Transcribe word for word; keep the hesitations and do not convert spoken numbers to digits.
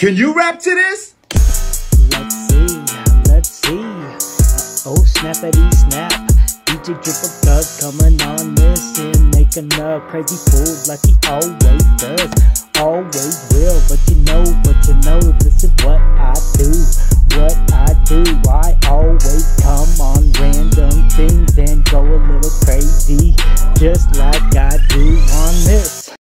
Can you rap to this? Let's see, let's see. Uh oh, snappity snap. D J Dribble Dubz coming on this and making a crazy fool like he always does. Always will, but you know, but you know, this is what I do. What I do, I always come on random things and go a little crazy, just like I do on this.